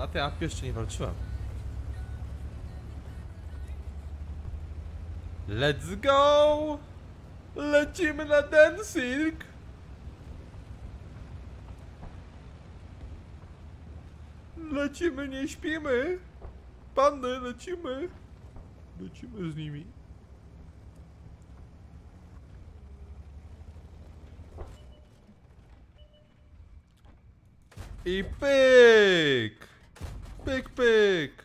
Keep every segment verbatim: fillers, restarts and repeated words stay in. Na tej apie jeszcze nie walczyłem. Let's go! Lecimy na Danzig! Lecimy, nie śpimy! Pandy, lecimy! Lecimy z nimi. I pyk! Pyk, pyk!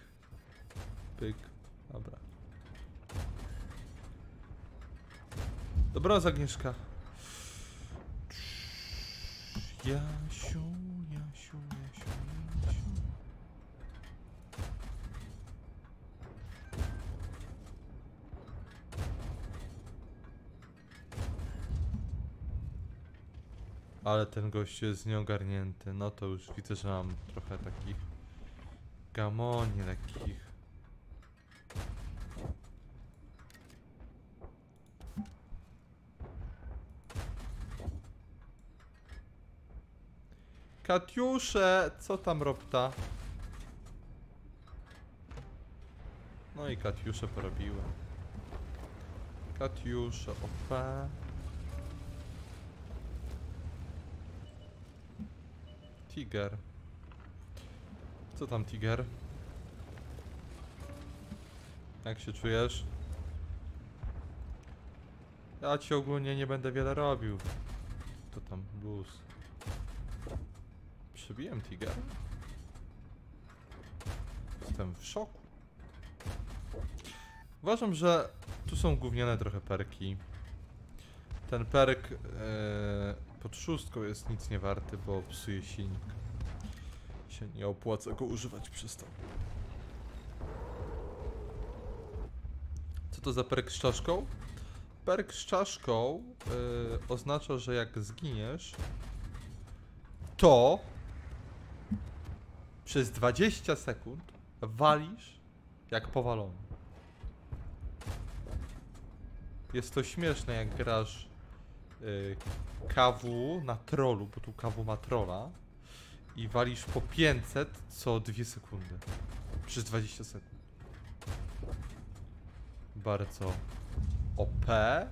Pyk. Dobra. Dobra, Agnieszka. Jasiu, Jasiu, Jasiu, Jasiu. Ale ten gość jest nieogarnięty. No to już widzę, że mam trochę takich gamoni lekkich. Katiusze, co tam robta? No i Katiusze porobiłem. Katiusze, opa. Tiger. Co tam, Tiger? Jak się czujesz? Ja ci ogólnie nie będę wiele robił. To tam luz. Przebiłem Tiger. Jestem w szoku. Uważam, że tu są gówniane trochę perki. Ten perk yy, pod szóstką jest nic nie warty, bo psuje silnik. Się nie opłaca go używać przez to. Co to za perk z czaszką? Perk z czaszką yy, oznacza, że jak zginiesz, to przez dwadzieścia sekund walisz jak powalony. Jest to śmieszne, jak grasz yy, K W na trolu, bo tu K W ma trola, i walisz po pięćset co dwie sekundy. Przez dwadzieścia sekund. Bardzo O P.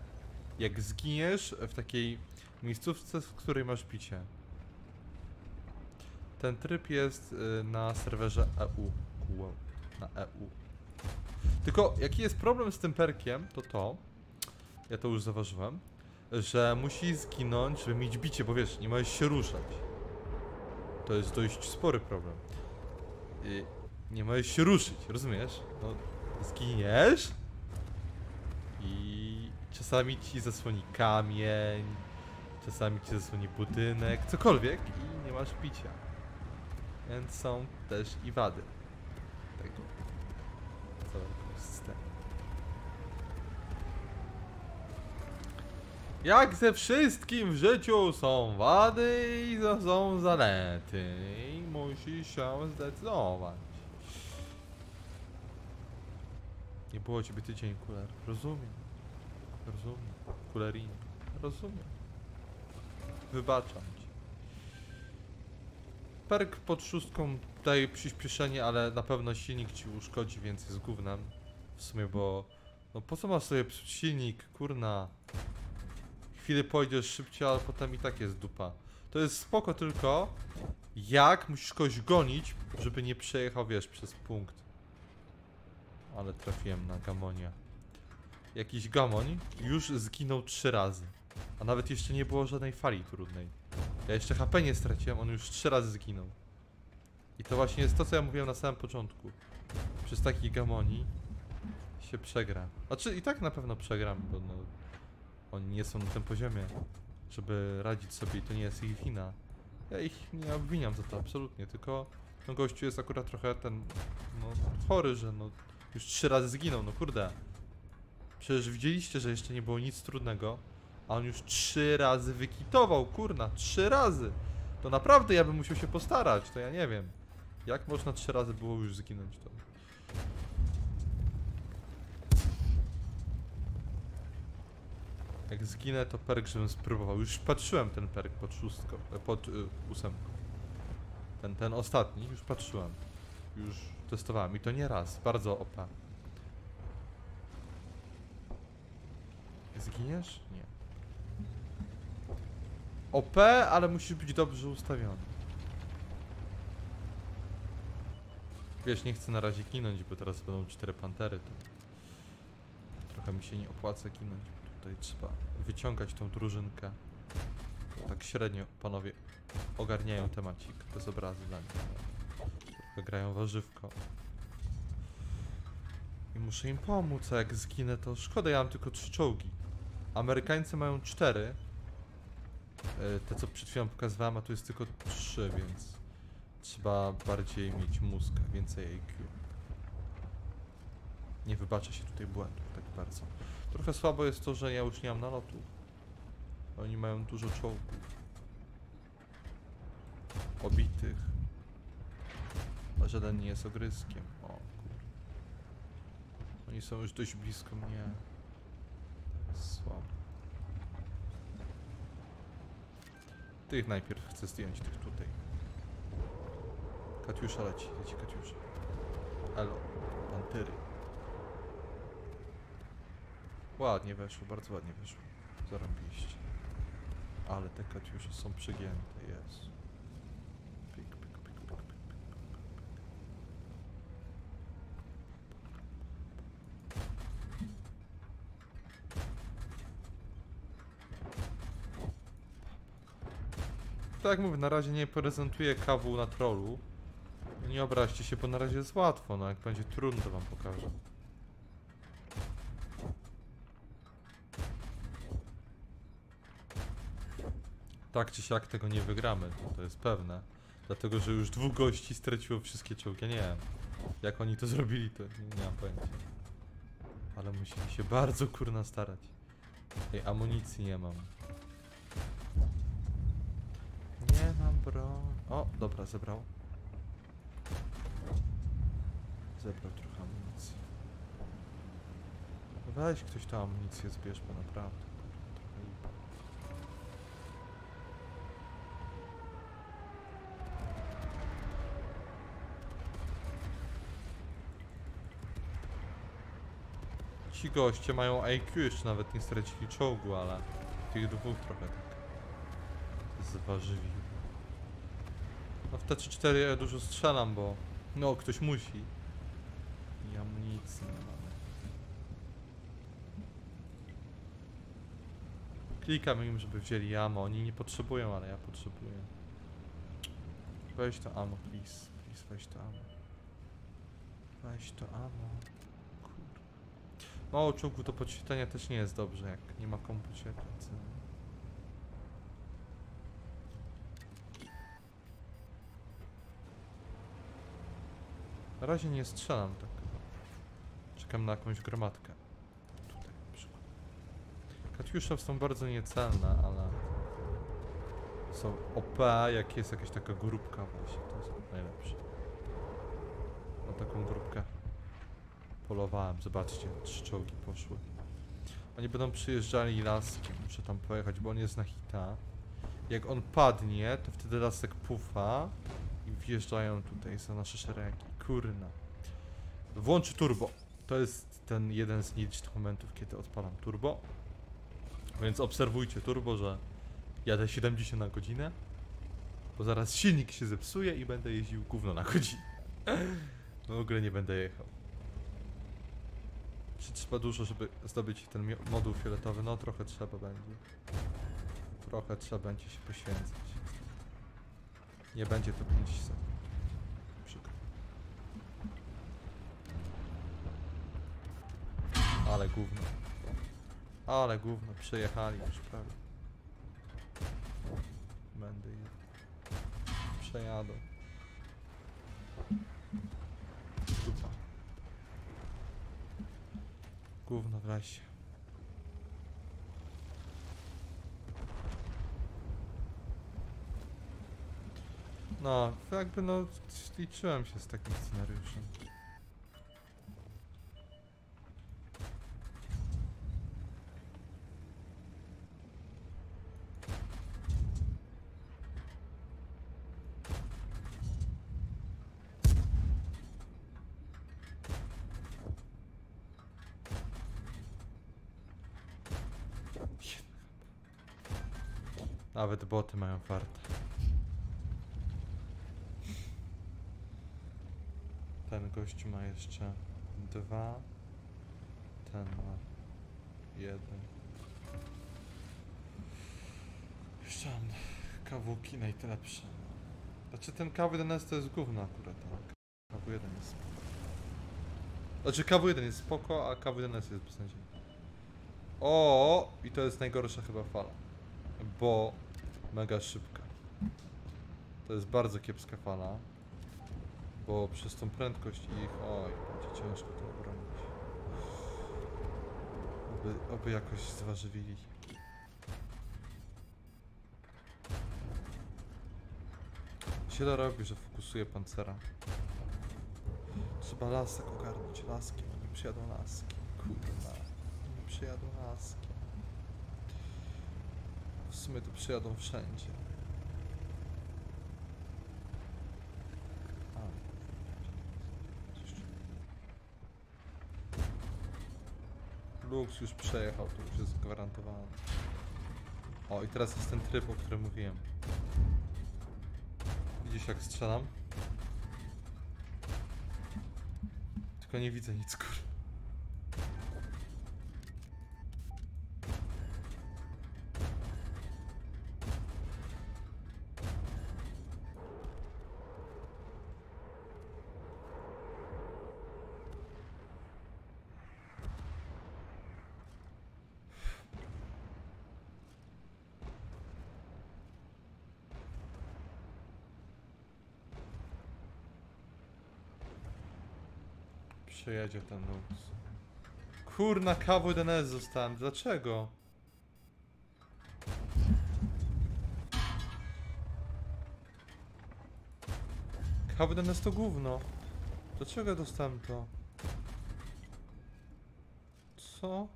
Jak zginiesz w takiej miejscówce, w której masz bicie. Ten tryb jest na serwerze E U. Na E U. Tylko jaki jest problem z tym perkiem, to to, ja to już zauważyłem, że musi zginąć, żeby mieć bicie, bo wiesz, nie możesz się ruszać. To jest dość spory problem. I nie możesz się ruszyć, rozumiesz? No, zginiesz i czasami ci zasłoni kamień, czasami ci zasłoni budynek, cokolwiek i nie masz bicia. Więc są też i wady tego całego systemu. Jak ze wszystkim w życiu są wady i są zalety. I musisz się zdecydować. Nie było ciebie tydzień, kuler. Rozumiem. Rozumiem. Kulerin. Rozumiem. Wybaczam. Perk pod szóstką daje przyspieszenie, ale na pewno silnik ci uszkodzi, więc jest gównem. W sumie, bo... No po co masz sobie psuć silnik, kurna? Chwilę pojedziesz szybciej, ale potem i tak jest dupa. To jest spoko tylko, jak musisz kogoś gonić, żeby nie przejechał, wiesz, przez punkt. Ale trafiłem na gamonia. Jakiś gamoń już zginął trzy razy. A nawet jeszcze nie było żadnej fali trudnej. Ja jeszcze H P nie straciłem, on już trzy razy zginął. I to właśnie jest to, co ja mówiłem na samym początku. Przez takich gamoni się przegra. Znaczy i tak na pewno przegram, bo no, oni nie są na tym poziomie, żeby radzić sobie, i to nie jest ich wina. Ja ich nie obwiniam za to absolutnie, tylko no gościu jest akurat trochę ten, no, chory, że no już trzy razy zginął, no kurde. Przecież widzieliście, że jeszcze nie było nic trudnego. A on już trzy razy wykitował, kurna, trzy razy! To naprawdę ja bym musiał się postarać, to ja nie wiem. Jak można trzy razy było już zginąć to? Jak zginę, to perk, żebym spróbował. Już patrzyłem ten perk pod szóstką, pod y, ósemką. Ten, ten ostatni, już patrzyłem. już testowałem i to nie raz, bardzo O P. Zginiesz? Nie. O P, ale musisz być dobrze ustawiony. Wiesz, nie chcę na razie kinąć, bo teraz będą cztery pantery. To trochę mi się nie opłaca kinąć, bo tutaj trzeba wyciągać tą drużynkę. Tak średnio panowie ogarniają temacik bez obrazy dla mnie. Grają warzywko. I muszę im pomóc, a jak zginę to szkoda, ja mam tylko trzy czołgi. Amerykańcy mają cztery. Te co przed chwilą pokazywałem, a tu jest tylko trzy, więc trzeba bardziej mieć mózg, więcej I Q. Nie wybacza się tutaj błędów tak bardzo. Trochę słabo jest to, że ja już nie mam nalotu. Oni mają dużo czołgów obitych, a żaden nie jest ogryskiem. O kur... Oni są już dość blisko mnie. Słabo. Tych najpierw chcę zdjąć, tych tutaj. Katiusza leci, leci Katiusza. Elo, pantery. Ładnie weszło, bardzo ładnie weszło. Zarobiście. Ale te Katiusze są przygięte, jest. Pik, pik, pik, pik, pik, pik, pik. Tak jak mówię, na razie nie prezentuję kawu na trollu. Nie obraźcie się, bo na razie jest łatwo, no jak będzie trudno to wam pokażę. Tak czy siak tego nie wygramy, to jest pewne. Dlatego, że już dwóch gości straciło wszystkie czołgi, ja nie wiem. Jak oni to zrobili, to nie, nie mam pojęcia. Ale musieli się bardzo kurna starać. Ej, amunicji nie mam. Nie mam broń. O, dobra, zebrał. Zebrał trochę amunicji. Weź ktoś tą amunicję zbierz, bo naprawdę. Ci goście mają I Q, jeszcze nawet nie stracili czołgu, ale tych dwóch trochę tak zważyli. No w T trzy cztery ja dużo strzelam, bo no ktoś musi. I amunicji nie mamy. Klikam im, żeby wzięli ammo. Oni nie potrzebują, ale ja potrzebuję. Weź to ammo, please. Please, weź to ammo. Weź to ammo. Mało czołgu do podświetlenia też nie jest dobrze, jak nie ma komu podświetlać. Na razie nie strzelam tak. Czekam na jakąś gromadkę. Tutaj na przykład. Katiusza są bardzo niecelne, ale są O P, jak jest jakaś taka grupka właśnie, to są najlepsze. Mam taką grupkę. Polowałem, zobaczcie, trzy czołgi poszły. Oni będą przyjeżdżali laskiem, muszę tam pojechać, bo on jest na hita. Jak on padnie, to wtedy lasek pufa i wjeżdżają tutaj za nasze szeregi. Kurna. Włączy turbo. To jest ten jeden z nielicznych momentów, kiedy odpalam turbo. Więc obserwujcie turbo, że jadę siedemdziesiąt na godzinę, bo zaraz silnik się zepsuje i będę jeździł gówno na godzinę. No w ogóle nie będę jechał. Trzeba dużo, żeby zdobyć ten moduł fioletowy. No trochę trzeba będzie. Trochę trzeba będzie się poświęcać. Nie będzie to pięć sekund. Przykro. Ale gówno. Ale gówno. Przejechali już prawie. Będę je przejadą. Gówno w lesie. No, jakby no, liczyłem się z takim scenariuszem. Nawet boty mają farta. Ten gość ma jeszcze dwa. Ten ma jeden. Jeszcze mam kawuki najlepsze. Znaczy ten kawu jedenaście to jest gówno akurat, tak? kawu jeden jest spoko. Znaczy kawu jeden jest spoko, a kawu jedenaście jest bez nadziei. O, i to jest najgorsza chyba fala, bo mega szybka. To jest bardzo kiepska fala, bo przez tą prędkość ich, oj, będzie ciężko to obronić. Oby, oby jakoś zwarzywili. Źle robi, że fokusuje pancera. Trzeba lasek ogarnąć, laski, oni przyjadą laski, kurwa. Przyjadą laski. W sumie to przyjadą wszędzie. A. Lux już przejechał, to już jest gwarantowane. O, i teraz jest ten tryb, o którym mówiłem. Widzisz, jak strzelam? Tylko nie widzę nic, kurwa. Przejedzie ten luz. Kurna, kawu jedenaście zostałem. Dlaczego? kawu jedenaście to gówno. Dlaczego dostałem to? Co?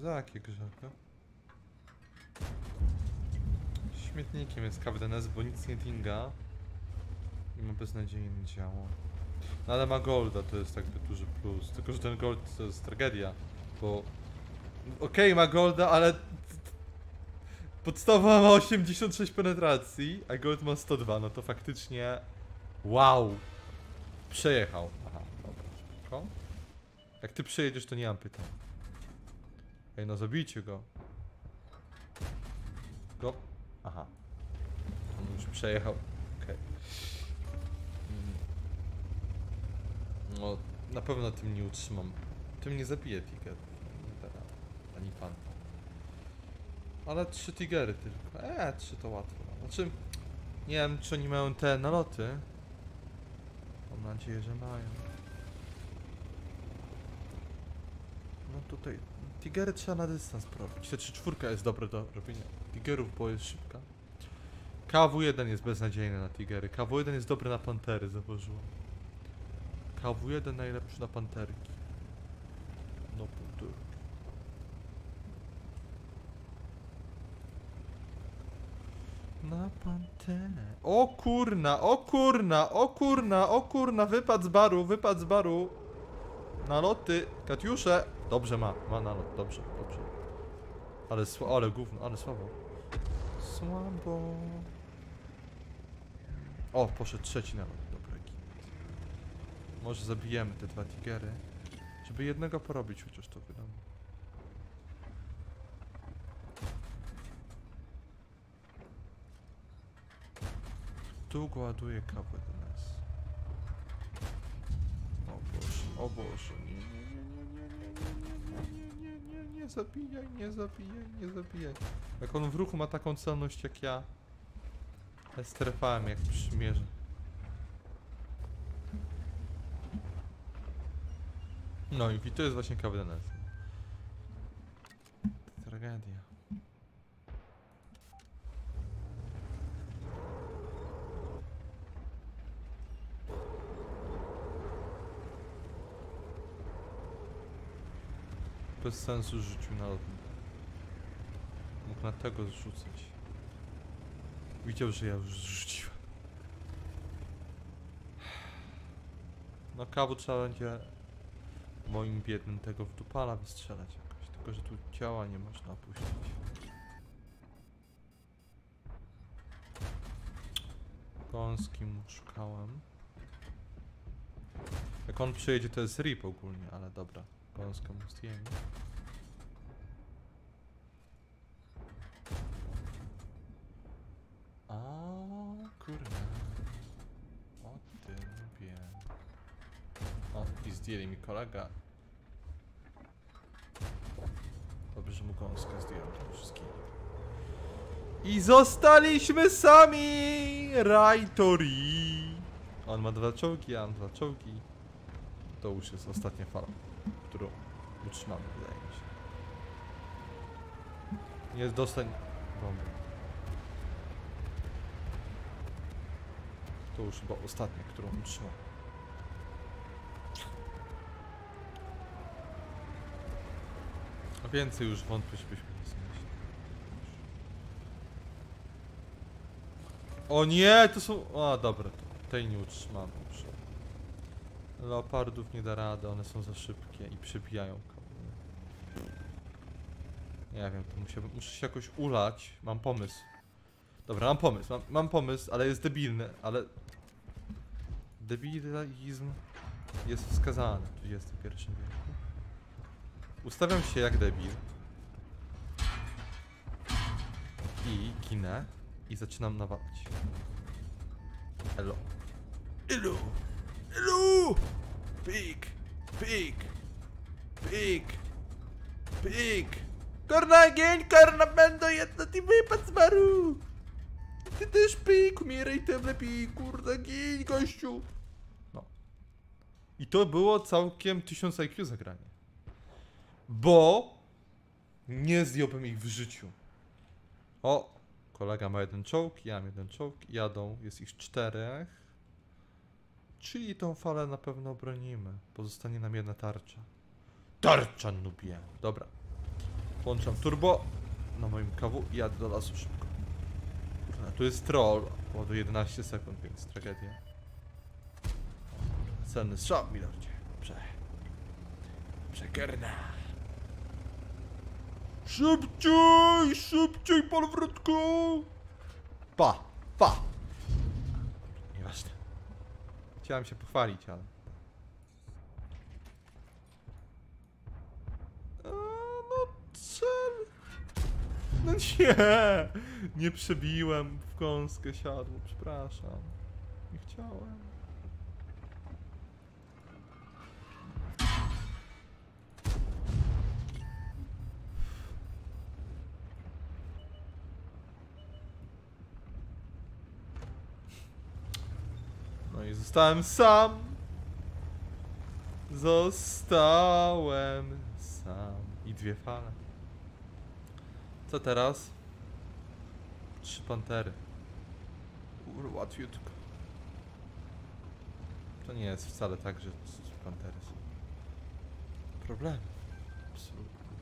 Za jakie grzechy? Śmietnikiem jest kawu jedenaście, bo nic nie tinga. I ma beznadziejne działo. No ale ma golda, to jest jakby duży plus, tylko że ten gold to jest tragedia, bo... Okej, okay, ma golda, ale... Podstawa ma osiemdziesiąt sześć penetracji, a gold ma sto dwa, no to faktycznie... Wow! Przejechał. Aha, dobra, szybko. Jak ty przejedziesz, to nie mam pytań. Ej, no zabijcie go. Go... Aha. On już przejechał. Okej. Okay. No, na pewno tym nie utrzymam. Tym nie zabiję Tiger. Ani pan. Ale trzy Tigery tylko. Eee, trzy to łatwo. Znaczy, nie wiem, czy oni mają te naloty. Mam nadzieję, że mają. No tutaj... Tigery trzeba na dystans porobić. Te trzy czwórka jest dobre do robienia Tigerów, bo jest szybka. kawu jeden jest beznadziejny na Tigery. kawu jeden jest dobry na Pantery, zauważyłem. kawu jeden najlepszy na panterki. No panterki. Na panterę. O kurna, o kurna, o kurna, o kurna, wypad z baru, wypad z baru. Naloty, Katiusze. Dobrze ma, ma nalot, dobrze, dobrze. Ale, ale gówno, ale słabo. Słabo. O, poszedł trzeci nalot. Może zabijemy te dwa tigery, żeby jednego porobić, chociaż to wydam. Długo ładuje kawu jedenaście. O Boże, o Boże, nie, nie, nie, nie, nie, nie, nie, nie, nie, nie, nie zabijaj, nie zabijaj, nie zabijaj. Jak on w ruchu ma taką celność jak ja, ja strefałem jak przymierze. No i to jest właśnie kawu jedenaście. Tragedia. Bez sensu rzucił na lotnik. Mógł na tego zrzucać. Widział, że ja już zrzuciłem. No kawu trzeba będzie... Moim biednym tego w dupala wystrzelać jakoś, tylko że tu ciała nie można opuścić. Kąskim szukałem. Jak on przyjedzie, to jest rip ogólnie, ale dobra. Kąską zdjęłem. Zdjęli mi kolega. Dobrze, że mu kąskę zdjąłem wszystkim. I zostaliśmy sami! Rajtori! On ma dwa czołgi, a on dwa czołgi. To już jest ostatnia fala, którą utrzymamy, wydaje mi się. Jest dostań bomby. To już chyba ostatnia, którą utrzymamy. A więcej już wątpię, żebyśmy nie znaleźli. O nie, to są... A dobra, to tej nie utrzymamy już. Leopardów nie da rady, one są za szybkie i przebijają kawałek. Nie wiem, to musiałbym... muszę się jakoś ulać. Mam pomysł. Dobra, mam pomysł, mam, mam pomysł, ale jest debilny, ale... Debilizm jest wskazany w dwudziestym pierwszym wieku. Ustawiam się jak debil i ginę i zaczynam nawalać. Elo. Elu! Elu! Pik! Pik! Pik! Pik! Korna gień, korna będą jedna, ty wypad z baru! Ty też pik, umieraj tym lepiej, kurna gień, gościu! No. I to było całkiem tysiąc I Q zagranie. Bo nie zdjąłbym ich w życiu. O, kolega ma jeden czołg, ja mam jeden czołg, jadą, jest ich czterech. Czyli tą falę na pewno obronimy. Pozostanie nam jedna tarcza. Tarcza, nubie. Dobra. Włączam turbo na moim kawu i jadę do lasu szybko. Kurna, tu jest troll. Bo jedenaście sekund, więc tragedia. Cenny strzał, milordzie. Prze... Przekerna. Szybciej! Szybciej, pan Wrotko! Pa! Pa! Nieważne. Chciałem się pochwalić, ale... A, no cel... No nie! Nie przebiłem w kąskę siadło, przepraszam. Nie chciałem. Zostałem sam. Zostałem sam. I dwie fale. Co teraz? Trzy pantery. Ur, łatwiutko. To nie jest wcale tak, że trzy pantery są problem. Absolutnie.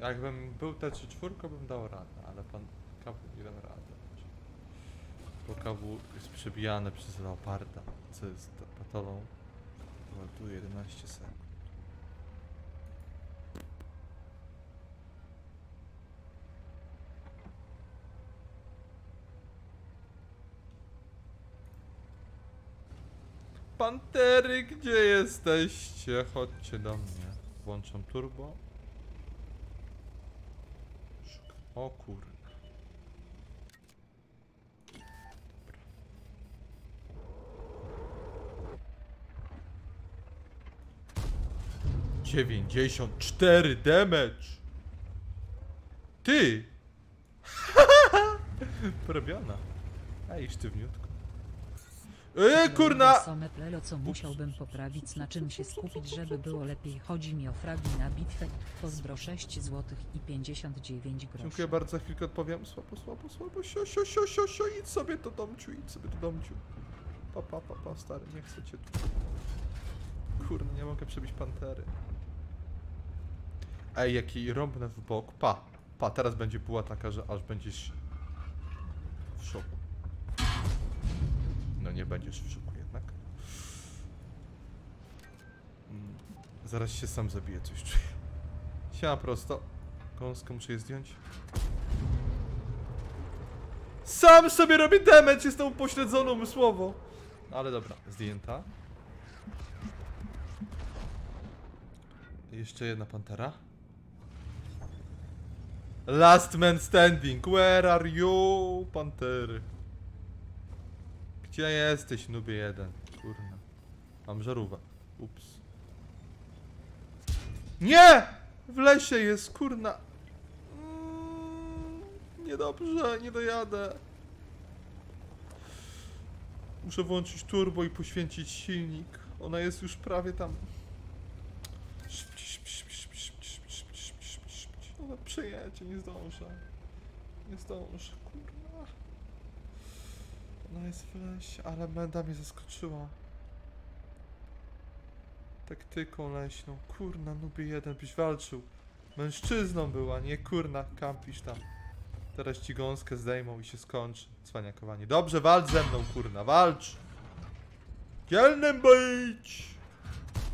Jakbym był te trzy czwórko, bym dał radę, ale pan Kawu nie dał radę. Bo K W jest przebijane przez leoparda, co jest patolą. Tu jedenaście sekund. Pantery, gdzie jesteście? Chodźcie do mnie. Włączam turbo. O kurde. dziewięćdziesiąt cztery damage. Ty! Porobiona. A i sztywniutko. Eee, kurna! Plelo, co musiałbym poprawić, na czym się skupić, żeby było lepiej. Chodzi mi o fragi na bitwę. Pozdro sześć złotych i pięćdziesiąt dziewięć groszy. Dziękuję bardzo, chwilkę odpowiem. Słabo, słabo, słabo. Sio, sio, sio, sio, sio. Idź sobie to domciu, idź sobie to domciu. Pa, pa, pa, pa, stary, nie chcę cię tu. Kurna, nie mogę przebić pantery. Ej, jaki rąbnę w bok. Pa, pa, teraz będzie była taka, że aż będziesz w szoku. No nie będziesz w szoku jednak. Mm. Zaraz się sam zabiję, coś czuję. Siema prosto. Kąskę muszę je zdjąć. Sam sobie robię damage, jestem upośledzony umysłowo. Ale dobra, zdjęta. Jeszcze jedna pantera. Last man standing, where are you, pantery? Gdzie jesteś, nubie jeden? Kurna. Mam żarówę. Ups. Nie! W lesie jest, kurna. Mm, niedobrze, nie dojadę. Muszę włączyć turbo i poświęcić silnik. Ona jest już prawie tam. Ona przejedzie, nie zdążę. Nie zdążę, kurna. Ona jest w lesie, ale Menda mnie zaskoczyła taktyką leśną. Kurna, nubie jeden, byś walczył. Mężczyzną była, nie kurna, kampisz tam. Teraz ci gąskę zdejmą i się skończy cwaniakowanie. Dobrze, walcz ze mną, kurna, walcz! Dzielnym być!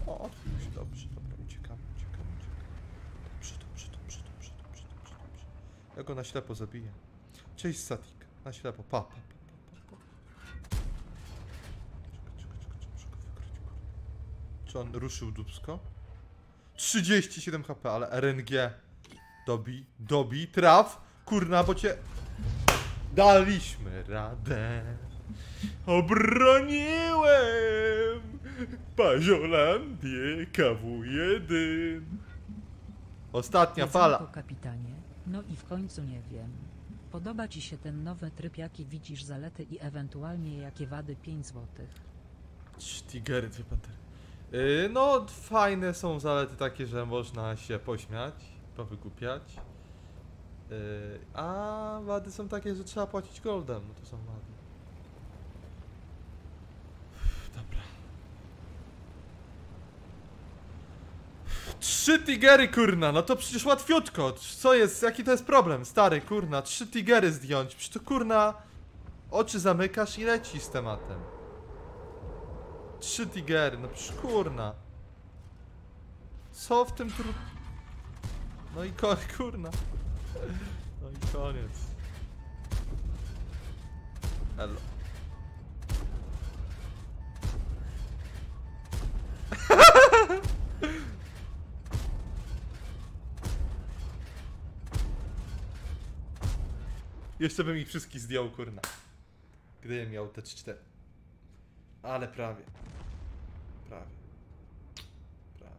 O, odbił się, dobrze, dobra, uciekamy, uciekamy, uciekamy. Dobrze, dobrze, dobrze, dobrze, dobrze, dobrze, dobrze. Ja go na ślepo zabiję. Cześć, Satik, na ślepo, pa, pa. Czy on ruszył dupsko? trzydzieści siedem HP, ale R N G. Dobi, dobi, traf. Kurna, bo cię... Daliśmy radę. Obroniłem Paziolandię K W jeden. Ostatnia fala. Dziękuję, kapitanie. No i w końcu nie wiem. Podoba ci się ten nowy tryb? Jakie widzisz zalety i ewentualnie jakie wady? Pięć złotych. Sztigery, dwie baterie. No, fajne są zalety takie, że można się pośmiać, powygłupiać. Yy, a wady są takie, że trzeba płacić goldem. No to są wady. Uff, dobra. Trzy tigery, kurna, no to przecież łatwiutko. Co jest, jaki to jest problem? Stary, kurna, trzy tigery zdjąć. Przecież to, kurna, oczy zamykasz i lecisz z tematem. Trzy tigery, no kurna. Co w tym tru... No i koniec, kurna. No i koniec. Hello. Jeszcze bym ich wszystkich zdjął, kurna. Gdybym miał te trzy cztery. Ale prawie. Prawie. Prawie.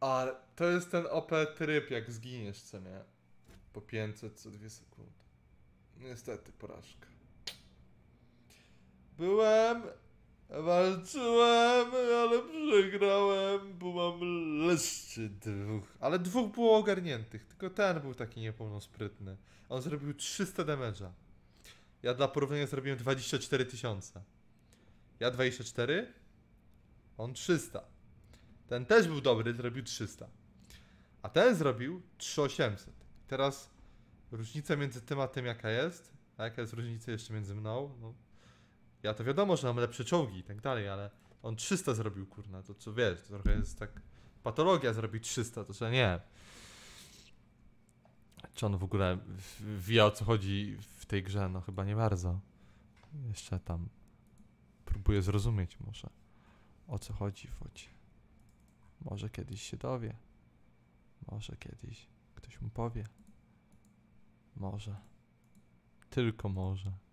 Ale to jest ten O P tryb, jak zginiesz, co nie? Po pięćset co dwie sekundy. Niestety, porażka. Byłem, walczyłem, ale przegrałem, bo mam leszczy dwóch. Ale dwóch było ogarniętych, tylko ten był taki niepełnosprytny. On zrobił trzysta damage'a. Ja dla porównania zrobiłem dwadzieścia cztery tysiące. Ja dwadzieścia cztery. On trzysta. Ten też był dobry, zrobił trzysta. A ten zrobił trzy tysiące osiemset. Teraz różnica między tym a tym jaka jest. A jaka jest różnica jeszcze między mną? No, ja to wiadomo, że mam lepsze czołgi i tak dalej, ale on trzysta zrobił, kurna. To co wiesz, to trochę jest tak... Patologia zrobi trzysta, to że nie. Czy on w ogóle wie, o co chodzi w tej grze? No chyba nie bardzo. Jeszcze tam próbuję zrozumieć może, o co chodzi w Wocie. Może kiedyś się dowie. Może kiedyś ktoś mu powie. Może. Tylko może.